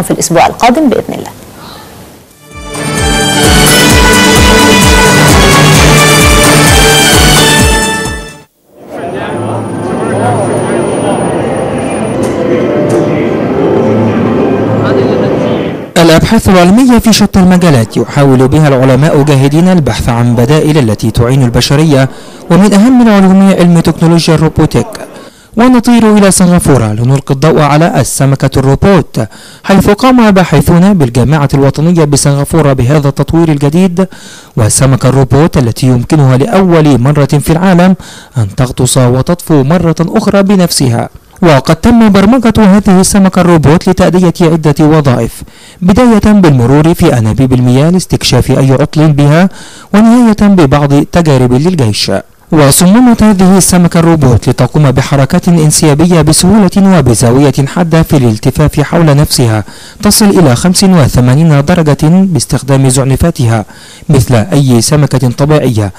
نلقاكم في الأسبوع القادم بإذن الله. الأبحاث العلمية في شتى المجالات يحاول بها العلماء جاهدين البحث عن بدائل التي تعين البشرية، ومن أهم العلوم علم تكنولوجيا الروبوتيك. ونطير إلى سنغافورة لنلقي الضوء على السمكة الروبوت، حيث قام باحثون بالجامعة الوطنية بسنغافورة بهذا التطوير الجديد، والسمكة الروبوت التي يمكنها لأول مرة في العالم أن تغطس وتطفو مرة أخرى بنفسها. وقد تم برمجة هذه السمكة الروبوت لتأدية عدة وظائف، بداية بالمرور في أنابيب المياه لاستكشاف أي عطل بها، ونهاية ببعض تجارب للجيش. وصممت هذه السمكة الروبوت لتقوم بحركات انسيابية بسهولة وبزاوية حادة في الالتفاف حول نفسها تصل إلى 85 درجة باستخدام زعنفاتها مثل أي سمكة طبيعية.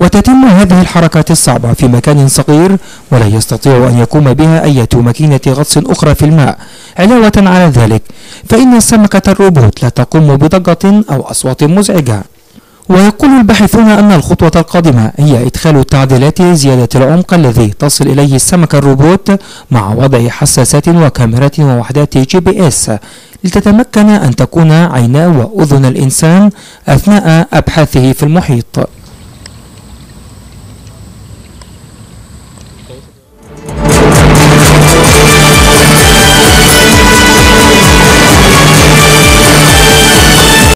وتتم هذه الحركات الصعبة في مكان صغير ولا يستطيع أن يقوم بها أي ماكينة غطس أخرى في الماء. علاوة على ذلك، فإن السمكة الروبوت لا تقوم بضجة أو أصوات مزعجة. ويقول الباحثون أن الخطوة القادمة هي إدخال التعديلات لزيادة العمق الذي تصل إليه السمكة الروبوت مع وضع حساسات وكاميرات ووحدات جي بي اس لتتمكن أن تكون عينا وأذن الإنسان أثناء أبحاثه في المحيط.